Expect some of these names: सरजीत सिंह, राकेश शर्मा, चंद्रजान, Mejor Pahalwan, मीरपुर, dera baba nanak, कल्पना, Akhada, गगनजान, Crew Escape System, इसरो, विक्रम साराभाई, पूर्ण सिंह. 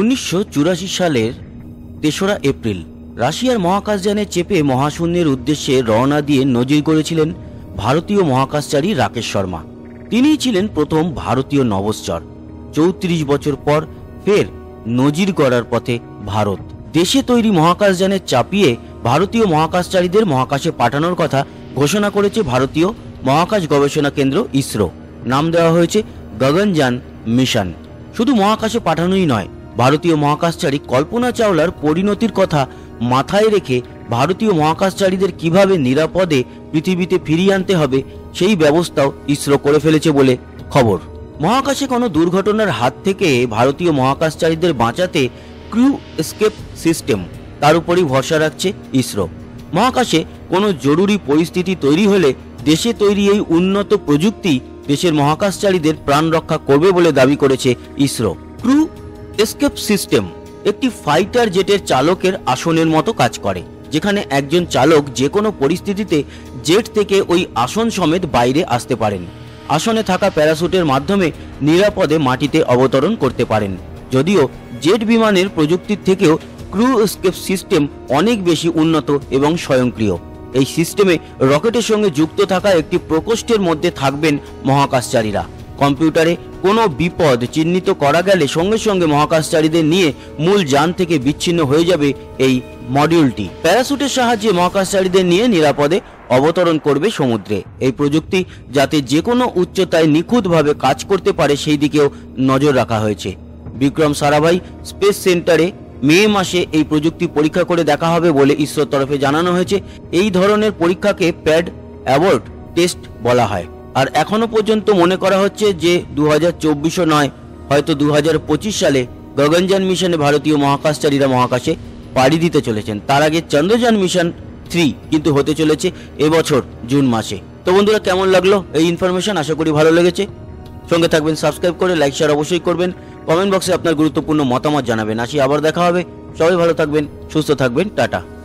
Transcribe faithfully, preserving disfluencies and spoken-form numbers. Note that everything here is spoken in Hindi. उन्नीसशो चुराशी साले तेसरा एप्रिल राशियार महाकाशयाने चेपे महाशून्यर उद्देश्ये रवाना दिए नजिर गड़ेछिलेन भारतीय महाकाशचारी राकेश शर्मा। तिनिई छिलेन प्रथम भारतीय नवश्चर। चौत्रिश बछर पर फिर नजिर गड़ार पथे भारत। देशे तैरी महाकाशयाने चापिए भारतीय महाकाशचारीदेर महाकाशे पाठानोर कथा घोषणा करेछे भारतीय महाकाश गवेषणा केंद्र इसरो। नाम देওয়া হয়েছে गगनजान मिशन। शुधु महाकाशे पाठानोई नय, भारतीय महाकाशचारी कल्पना चावलार परिणतिर कथा माथाय रेखे भारतीय महाकाशचारीदेर किभाबे निरापदे पृथिबीते फिरिये आनते हबे सेई ब्यबस्थाओ इसरो करे फेलेछे बोले खबर। महाकाशे कोनो दुर्घटनार हात थेके भारतीय महाकाशचारीदेर बाँचाते क्रू एस्केप सिस्टेम तार उपरই भरसा राखছে इसरो। महाकाशे कोनो जरूरी परिस्थिति तैरी होले देशे तैरी এই उन्नत प्रযুক্তি देशेर महाकाशचारीदेर प्राण रक्षा करबे बोले दाबी करेছে इसरो। क्रू एस्केप सिस्टेम एक फाइटर जेटर चालकेर आसनेर मतो काज करे, जेखाने एकजन चालक जेकोनो परिस्थितिते जेट थेके ओई आसन समेत बाइरे आसते पारेन। आसने थाका प्याराशुटेर माध्यमे निरापदे माटिते अवतरण करते पारेन। जदिओ जेट विमानेर प्रयुक्तिर थेकेओ क्रू एस्केप सिस्टेम अनेक बेशी उन्नत एवं स्वयंक्रिय। एई सिस्टेमे रकेटेर संगे जुक्त थाका एकटी प्रकोष्ठेर मध्ये थाकबेन महाकाशचारीरा। कम्पिउटारे कोनो विपद चिन्हित करा गेले संगे संगे महाकाशचारीदेर निये मूल यान थेके बिच्छिन्न हये जाबे एई मडिउलटी। प्याराशुटेर साहाय्ये महाकाशचारीदेर निये निरापदे अवतरण करबे समुद्रे। एई प्रयुक्ति जाते जेकोनो उच्चताय निखुतभावे काज करते पारे सेई दिकेओ नजर राखा हयेछे। विक्रम साराभाई स्पेस सेंटारे मे मासे एई प्रयुक्ति परीक्षा करे देखा हबे बोले इसरोर तरफे जानानो हयेछे। एई धरनेर परीक्षाके पैड अबॉर्ट टेस्ट बला हय। और एखोनो पर्यन्त मने करा हच्छे जे दो हज़ार चौबीस नय हयतो दो हज़ार पच्चीस साले गगनयान मिशने भारतीय महाकाशचारीरा महाकाशे पाड़ी दिते चलेछेन। तार आगे चंद्रजान मिशन थ्री किन्तु होते चलेछे এবছর जून मासे। तो बंधुरा केमन लागलो एई इनफरमेशन? आशा करी भालो लेगेछे। संगे थाकबेन, सबस्क्राइब करे लाइक शेयर अवश्यई करबेन। कमेंट बक्से आपनार गुरुत्वपूर्ण मतामत जानाबेन। आशी आबार देखा हबे। सबाई भालो थाकबेन, सुस्थ थाकबेन। टाटा।